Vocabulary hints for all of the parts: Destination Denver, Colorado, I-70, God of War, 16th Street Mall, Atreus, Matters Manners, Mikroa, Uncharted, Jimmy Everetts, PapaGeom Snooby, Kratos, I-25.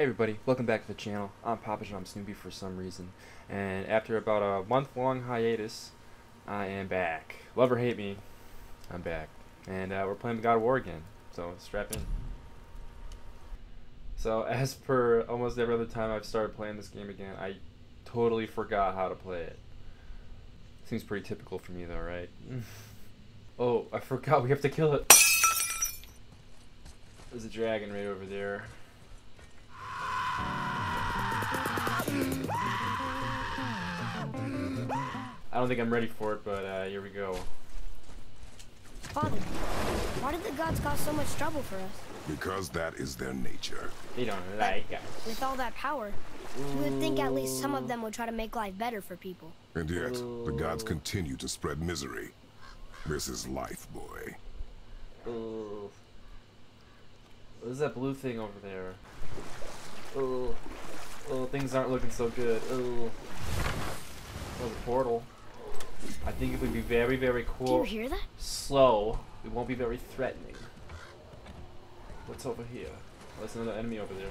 Hey everybody, welcome back to the channel. I'm PapaGeom Snooby for some reason, and after about a month-long hiatus, I am back. Love or hate me, I'm back, and we're playing God of War again. So strap in. So as per almost every other time I've started playing this game again, I totally forgot how to play it. Seems pretty typical for me though, right? Oh, I forgot we have to kill it. There's a dragon right over there. I don't think I'm ready for it, but here we go. Father, why did the gods cause so much trouble for us? Because that is their nature. They don't like us. With all that power, you would think at least some of them would try to make life better for people. And yet, the gods continue to spread misery. This is life, boy. Ooh. What is that blue thing over there? Ooh. Oh, things aren't looking so good. Ooh. Oh, the portal. I think it would be very, very cool. Do you hear that? Slow. It won't be very threatening. What's over here? Oh, there's another enemy over there.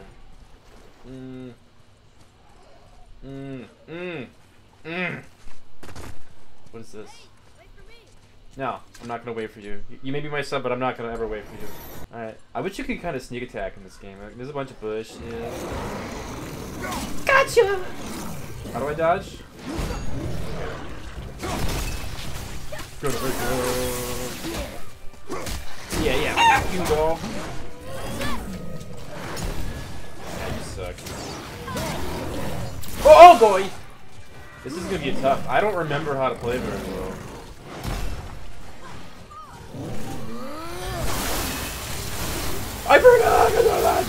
What is this? Hey, wait for me. No, I'm not gonna wait for you. You may be my son, but I'm not gonna ever wait for you. All right. I wish you could kind of sneak attack in this game. There's a bunch of bush. Yeah. Gotcha. How do I dodge? Go to go. Yeah. You go. Yeah, you suck. Oh boy! This is gonna be tough. I don't remember how to play very well. I forgot to do that.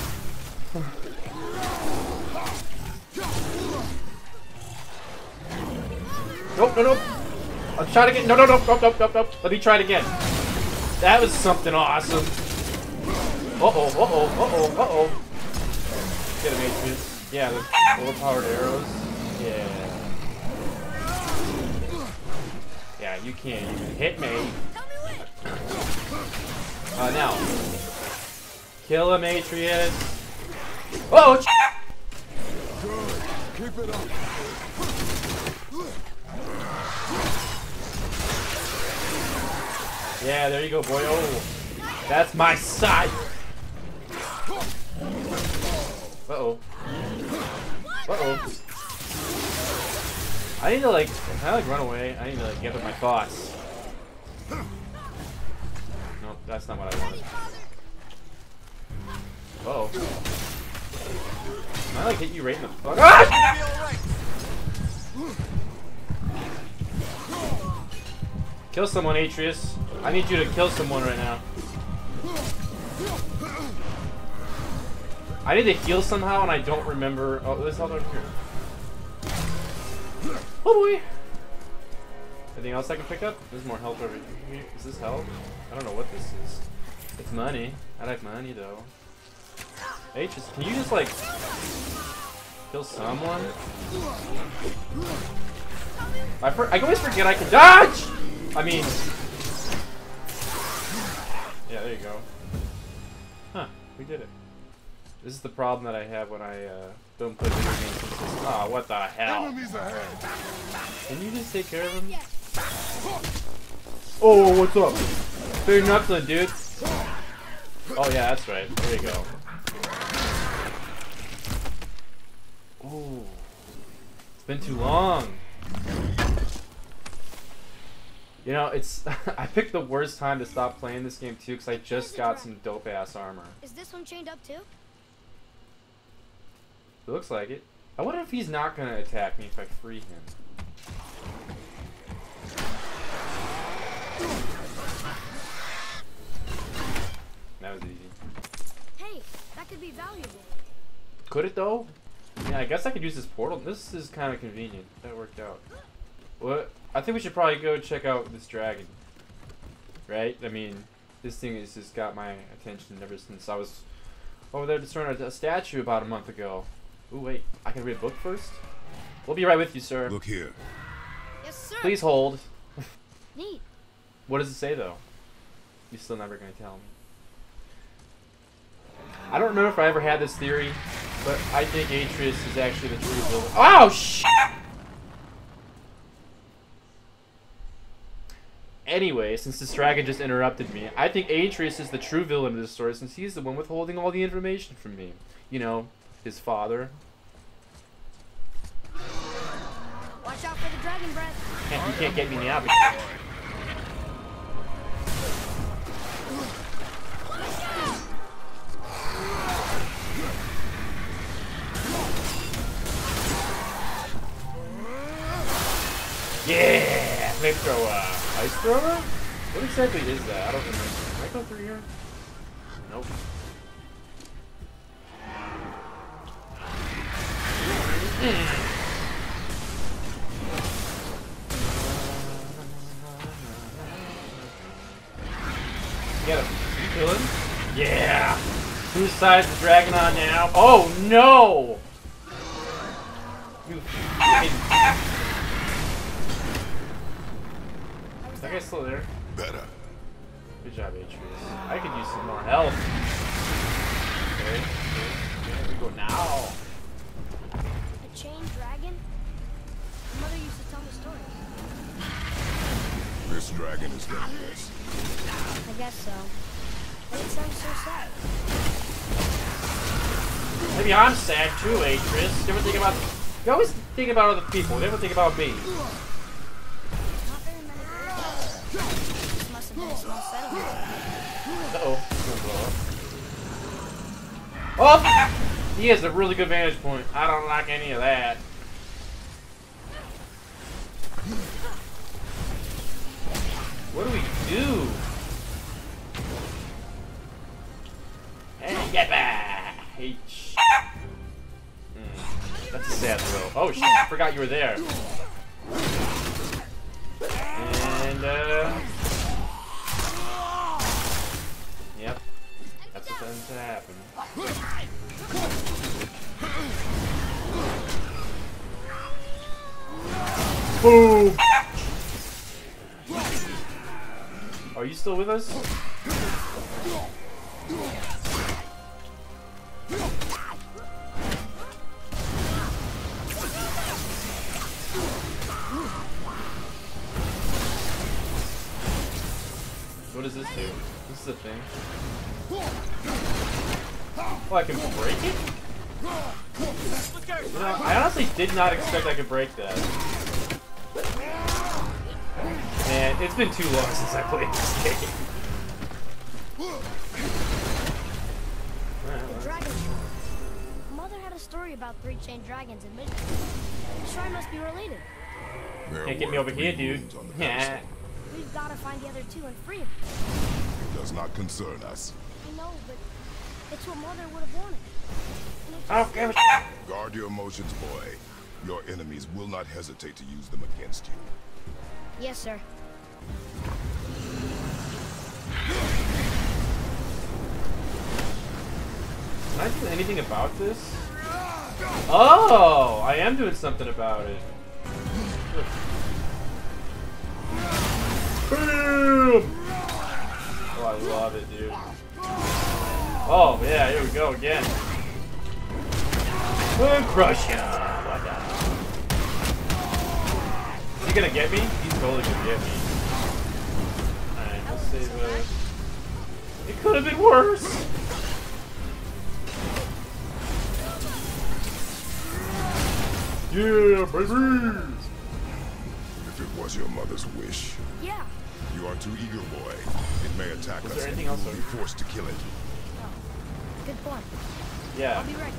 Nope. I'll try to get nope. Let me try it again. That was something awesome. Uh oh. Get him, Atreus. Yeah, the overpowered arrows. Yeah, you can. You can hit me. Now. Kill him, Atreus. Oh! Good. Keep it up. Yeah, there you go, boy. Oh, that's my side. Uh oh. I need to like run away. I need to like gather my thoughts. Nope, that's not what I wanted. Uh oh. Can I like hit you right in the fuck? Ah! Kill someone, Atreus. I need you to kill someone right now. I need to heal somehow and I don't remember. Oh, there's all over here. Oh boy! Anything else I can pick up? There's more health over here. Is this health? I don't know what this is. It's money. I like money though. Hey, just, can you just like kill someone? I always forget I can dodge! I mean... Yeah, there you go. Huh, we did it. This is the problem that I have when I don't play video games consistently. Aw, what the hell? Can you just take care of him? Oh, what's up? Big knuckling, dude. Oh yeah, that's right. There you go. Oh, it's been too long. You know, it's... I picked the worst time to stop playing this game, too, because I just got some dope-ass armor. Is this one chained up, too? It looks like it. I wonder if he's not going to attack me if I free him. That was easy. Hey, that could be valuable. Could it, though? Yeah, I guess I could use this portal. This is kind of convenient. That worked out. What? I think we should probably go check out this dragon. Right? I mean, this thing has just got my attention ever since I was over there destroying a statue about a month ago. Ooh, wait. I can read a book first? We'll be right with you, sir. Look here. Yes, sir. Please hold. Neat. What does it say, though? You're still never going to tell me. I don't remember if I ever had this theory. But I think Atreus is actually the true villain. Oh, shit! Anyway, since this dragon just interrupted me, I think Atreus is the true villain of this story since he's the one withholding all the information from me. You know, his father. Watch out for the dragon breath. You can't get me now. Yeah! Mikroa! Ice thrower? What exactly is that? I don't remember. Can I go through here? Nope. Get him. You kill him? Yeah! Who sides the dragon on now? Oh no! That guy's still there. Better. Good job, Atreus. I could use some more health. Okay. Here we go now. A chained dragon? My mother used to tell me stories. This dragon is dangerous. I guess so. But it sounds so sad. Maybe I'm sad too, Atreus. You ever think about... You always think about other people. You never think about me. Uh-oh. Oh! He has a really good vantage point. I don't like any of that. What do we do? Hey, get back! Hey, shit. That's a sad throw. Oh, shit. I forgot you were there. And, yep. That's what tends to happen. Boom! Are you still with us? What does this do? This is a thing. Oh, I can break it? You know, I honestly did not expect I could break that. Man, it's been too long since I played this game. The dragon shrine. Mother had a story about 3 chained dragons in Midnight. The shrine must be related. Can't get me over here, dude. Yeah. We've got to find the other 2 and free them. It does not concern us. I know, but it's what Mother would have wanted. Okay. Guard your emotions, boy. Your enemies will not hesitate to use them against you. Yes, sir. Can I do anything about this? Oh, I am doing something about it. Boom! Oh, I love it, dude. Oh, yeah, here we go again. Boom, crush him! Is he gonna get me? He's totally gonna get me. Alright, let's save it. It could have been worse! Yeah, baby! If it was your mother's wish. Yeah. You are too eager, boy. It may attack us. Is there anything else? We'll be forced to kill it. Oh. Good point. Yeah. I'll be right.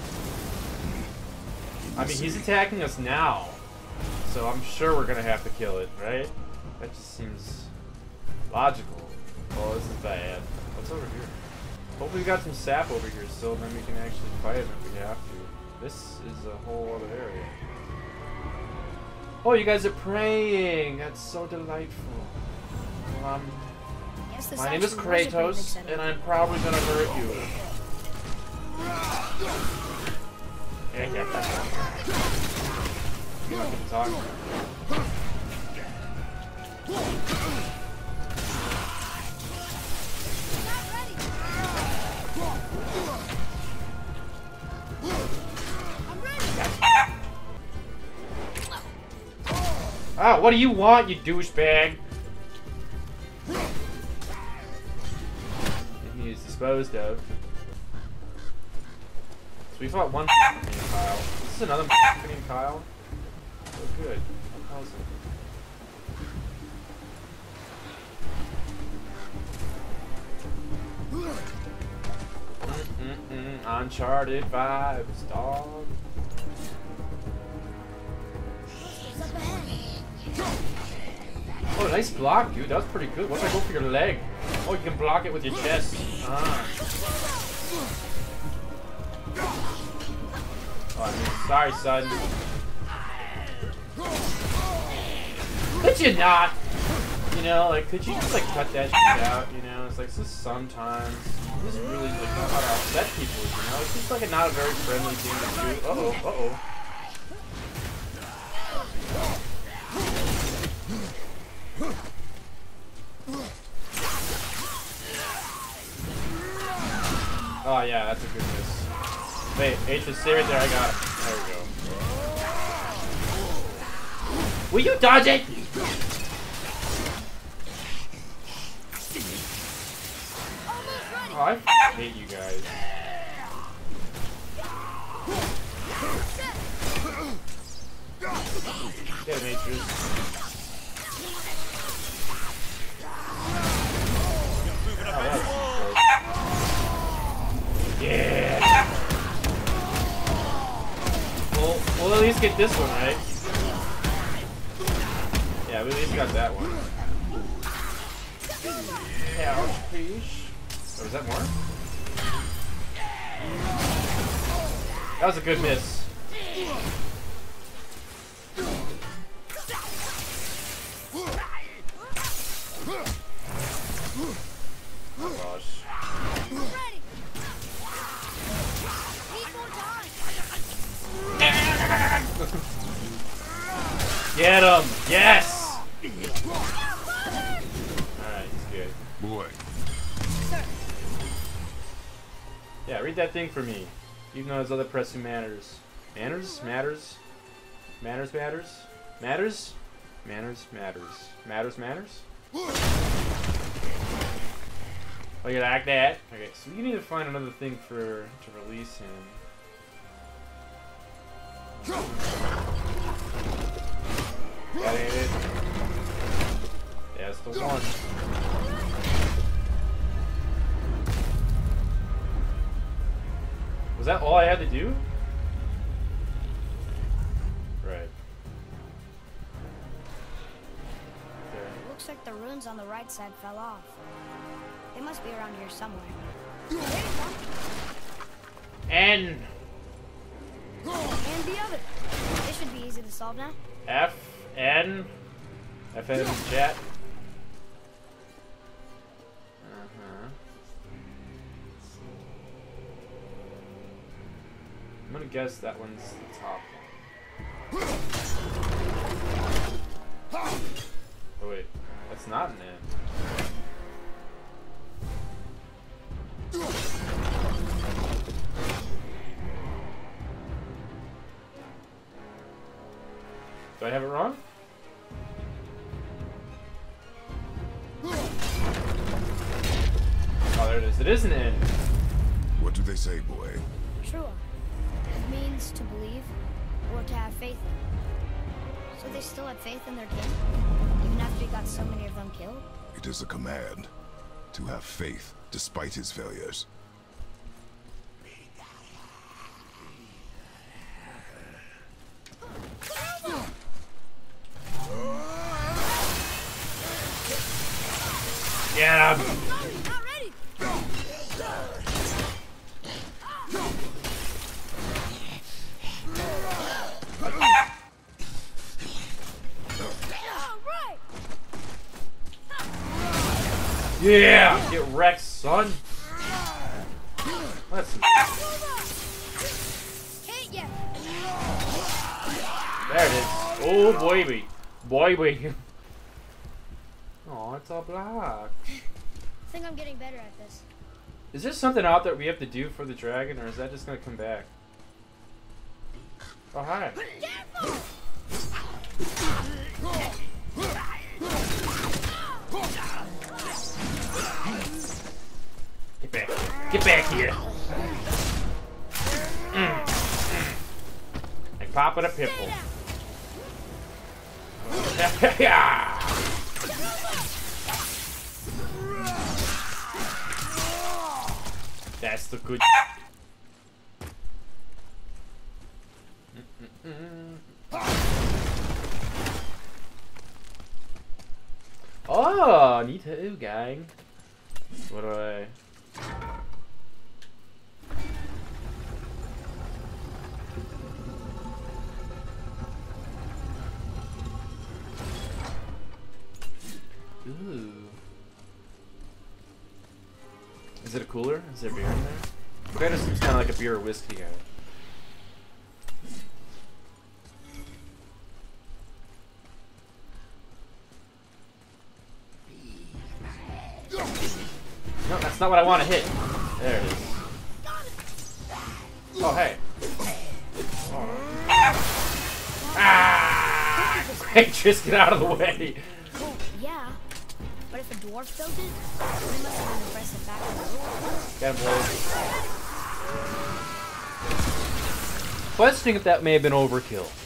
I mean, he's attacking us now, so I'm sure we're gonna have to kill it, right? That just seems logical. Oh, this is bad. What's over here? Hopefully, we got some sap over here, so then we can actually fight him if we have to. This is a whole other area. Oh, you guys are praying. That's so delightful. Well, my name is Kratos, and I'm probably gonna hurt you. I'm not gonna talk. Not ready. Ah, what do you want, you douchebag? And he is disposed of. So we fought one named Kyle. This is another named Kyle. So good. How's it? Uncharted vibes, dog. Oh, nice block, dude. That was pretty good. What if I go for your leg? Oh, you can block it with your chest. Ah. Oh, I mean, sorry, son. Could you not? You know, like, could you just, like, cut that shit out, you know? It's like, this is sometimes. This is really, like, not how to upset people, you know? It's just, like, not a very friendly thing to do. Uh-oh, uh-oh. Oh yeah, that's a good miss. Wait, H is stay right there, I got it. There we go. Will you dodge it? Oh, I hate you guys. Get him, Atreus. Yeah. Well, we'll at least get this one, right? Yeah, we at least got that one. Ouch, please. Oh, is that more? That was a good miss. Get him! Yes! Alright, he's good. Boy. Yeah, read that thing for me. Even though there's other press who matters. Manners? Matters? Manners matters? Matters? Manners matters. Matters matters? Oh, you like that? Okay, so we need to find another thing to release him. That ain't it. That's the one. Was that all I had to do? Right. There. Looks like the runes on the right side fell off. They must be around here somewhere. And the other. This should be easy to solve now. F. N. FN in the chat. I'm gonna guess that one's the top one. Oh wait, that's not an N. Do I have it wrong? Oh, there it is. It is an N. What do they say, boy? True. It means to believe or to have faith in. So they still had faith in their king, even after he got so many of them killed? It is a command to have faith despite his failures. Yeah. Yeah, get wrecked, son. Let's hit ya. There it is. Oh boy, boy. Oh, it's all black. I think I'm getting better at this. Is there something out there we have to do for the dragon, or is that just gonna come back? Oh hi. Careful! Get back here. Like Papa the Pitbull. Yeah. That's the good. Oh, need help, gang. What do I? Ooh. Is it a cooler? Is there beer in there? Kratos looks kind of like a beer or whiskey guy. No, that's not what I want to hit. There it is. Oh, hey. Oh. Ah! Kratos, get out of the way. Yeah. But if a dwarf does it, we must have been impressive back in the room. Got him blowed. Questioning if that may have been overkill.